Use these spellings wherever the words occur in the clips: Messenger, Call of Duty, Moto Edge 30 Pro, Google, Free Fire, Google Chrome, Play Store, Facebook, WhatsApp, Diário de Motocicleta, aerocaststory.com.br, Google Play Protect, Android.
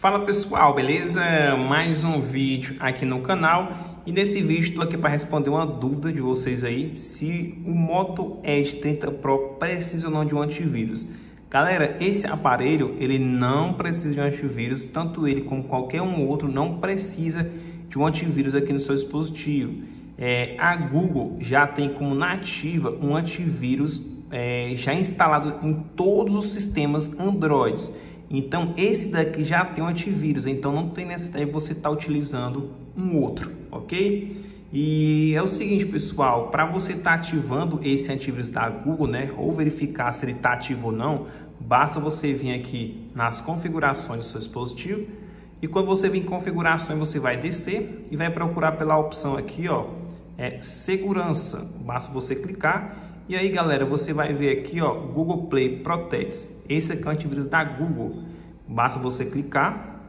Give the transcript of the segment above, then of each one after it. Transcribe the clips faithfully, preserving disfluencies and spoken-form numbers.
Fala pessoal, beleza? Mais um vídeo aqui no canal e nesse vídeo estou aqui para responder uma dúvida de vocês aí se o Moto Edge trinta Pro precisa ou não de um antivírus. Galera, esse aparelho ele não precisa de um antivírus, tanto ele como qualquer um outro não precisa de um antivírus aqui no seu dispositivo. É, a Google já tem como nativa um antivírus é, já instalado em todos os sistemas Android. Então, esse daqui já tem um antivírus, então não tem necessidade de você estar utilizando um outro, ok? E é o seguinte, pessoal, para você estar ativando esse antivírus da Google, né, ou verificar se ele está ativo ou não, basta você vir aqui nas configurações do seu dispositivo e quando você vir em configurações, você vai descer e vai procurar pela opção aqui, ó, é segurança, basta você clicar. E aí galera, você vai ver aqui ó, Google Play Protect, esse aqui é o antivírus da Google, basta você clicar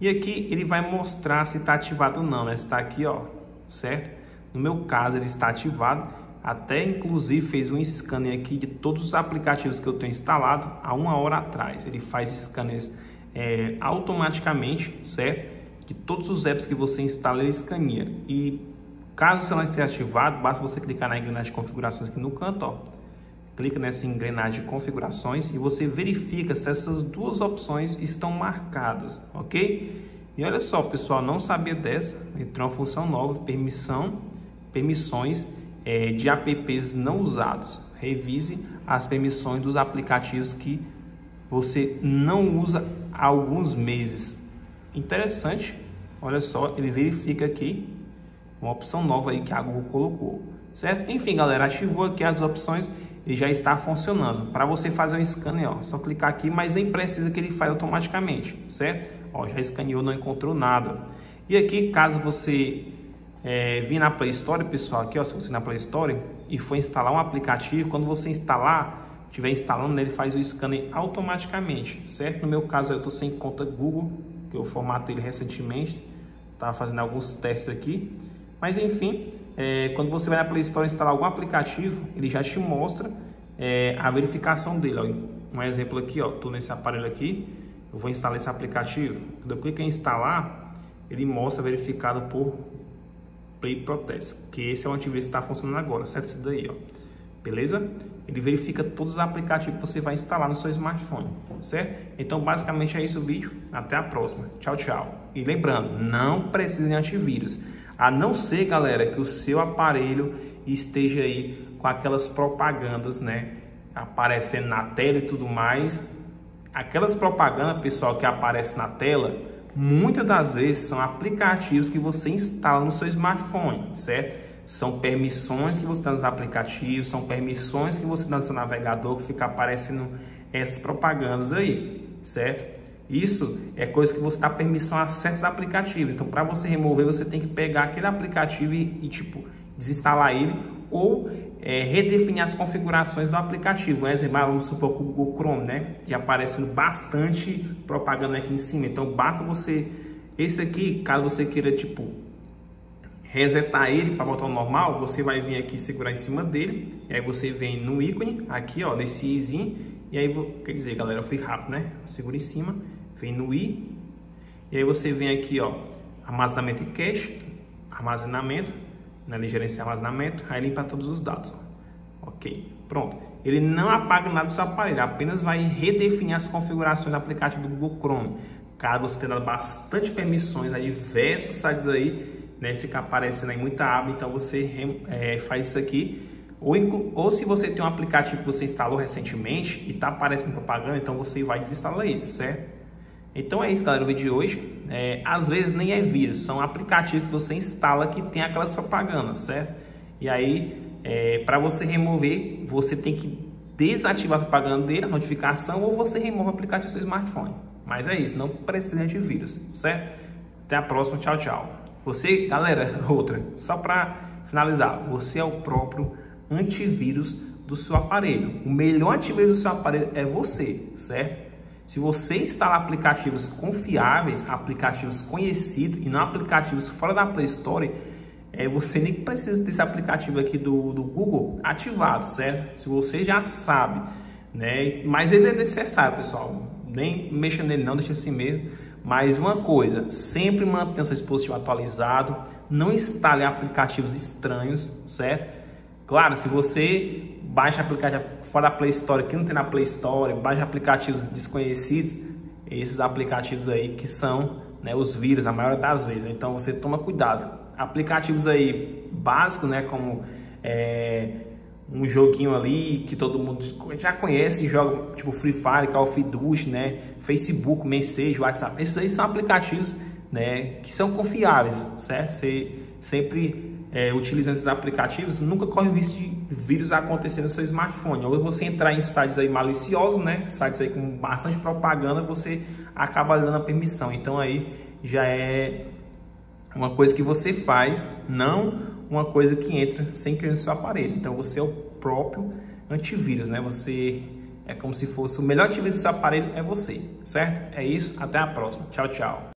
e aqui ele vai mostrar se está ativado ou não, né? Está aqui ó, certo? No meu caso ele está ativado, até inclusive fez um scanner aqui de todos os aplicativos que eu tenho instalado há uma hora atrás, ele faz scanners é, automaticamente, certo? De todos os apps que você instala ele escaneia e caso você não esteja ativado, basta você clicar na engrenagem de configurações aqui no canto, ó. Clica nessa engrenagem de configurações e você verifica se essas duas opções estão marcadas, ok? E olha só, pessoal, não sabia dessa, entrou uma função nova, permissão, permissões é, de apps não usados. Revise as permissões dos aplicativos que você não usa há alguns meses. Interessante, olha só, ele verifica aqui. Uma opção nova aí que a Google colocou, certo? Enfim, galera, ativou aqui as opções e já está funcionando. Para você fazer um scanner, ó, só clicar aqui, mas nem precisa que ele faça automaticamente, certo? Ó, já escaneou, não encontrou nada. E aqui, caso você é, vir na Play Store, pessoal, aqui, ó, se você ir na Play Store e for instalar um aplicativo, quando você instalar, estiver instalando, ele faz o scanner automaticamente, certo? No meu caso, eu estou sem conta Google, que eu formatei ele recentemente, estava fazendo alguns testes aqui. Mas enfim, é, quando você vai na Play Store instalar algum aplicativo, ele já te mostra é, a verificação dele. Ó. Um exemplo aqui, estou nesse aparelho aqui, eu vou instalar esse aplicativo. Quando eu clico em instalar, ele mostra verificado por Play Protect, que esse é o antivírus que está funcionando agora, certo? Esse daí, ó. Beleza? Ele verifica todos os aplicativos que você vai instalar no seu smartphone, certo? Então, basicamente é isso o vídeo. Até a próxima. Tchau, tchau. E lembrando, não precisa de antivírus. A não ser, galera, que o seu aparelho esteja aí com aquelas propagandas, né? Aparecendo na tela e tudo mais. Aquelas propagandas, pessoal, que aparecem na tela, muitas das vezes são aplicativos que você instala no seu smartphone, certo? São permissões que você dá nos aplicativos, são permissões que você dá no seu navegador, que fica aparecendo essas propagandas aí, certo? Isso é coisa que você dá permissão a certos aplicativos. Então, para você remover, você tem que pegar aquele aplicativo e, e tipo, desinstalar ele ou é, redefinir as configurações do aplicativo. Um exemplo, vamos supor que o Google Chrome, né? Que aparecendo bastante propaganda aqui em cima. Então, basta você... Esse aqui, caso você queira, tipo, resetar ele para voltar ao normal, você vai vir aqui segurar em cima dele. E aí, você vem no ícone, aqui, ó, nesse izinho. E aí, quer dizer, galera, eu fui rápido, né? Segura em cima. Vem no i e aí você vem aqui ó, armazenamento e cache, armazenamento, né, ele gerencia armazenamento, aí limpa todos os dados, ó. Ok, pronto, ele não apaga nada do seu aparelho, apenas vai redefinir as configurações do aplicativo do Google Chrome, caso você tenha dado bastante permissões a diversos sites aí, né, fica aparecendo aí muita aba, então você é, faz isso aqui. Ou, ou se você tem um aplicativo que você instalou recentemente e tá aparecendo propaganda, então você vai desinstalar ele, certo? Então é isso, galera, o vídeo de hoje. É, às vezes nem é vírus, são aplicativos que você instala que tem aquelas propagandas, certo? E aí, é, para você remover, você tem que desativar a propaganda dele, a notificação, ou você remove o aplicativo do seu smartphone. Mas é isso, não precisa de vírus, certo? Até a próxima, tchau, tchau. Você, galera, outra, só para finalizar, você é o próprio antivírus do seu aparelho. O melhor antivírus do seu aparelho é você, certo? Se você instalar aplicativos confiáveis, aplicativos conhecidos e não aplicativos fora da Play Store, é, você nem precisa desse aplicativo aqui do, do Google ativado, certo? Se você já sabe, né? Mas ele é necessário, pessoal. Nem mexa nele não, deixa assim mesmo. Mais uma coisa, sempre mantenha seu dispositivo atualizado, não instale aplicativos estranhos, certo? Claro, se você baixa aplicativo fora da Play Store, que não tem na Play Store, baixa aplicativos desconhecidos, esses aplicativos aí que são, né, os vírus, a maioria das vezes. Então você toma cuidado. Aplicativos aí básicos, né, como é, um joguinho ali que todo mundo já conhece, joga tipo Free Fire, Call of Duty, né, Facebook, Messenger, WhatsApp. Esses aí são aplicativos, né, que são confiáveis, certo? Você sempre é, utilizando esses aplicativos, nunca corre o risco de vírus acontecer no seu smartphone. Ou você entrar em sites aí maliciosos, né, sites aí com bastante propaganda, você acaba dando a permissão. Então aí já é uma coisa que você faz, não uma coisa que entra sem querer no seu aparelho. Então você é o próprio antivírus, né? Você é como se fosse o melhor antivírus do seu aparelho, é você, certo? É isso, até a próxima. Tchau, tchau.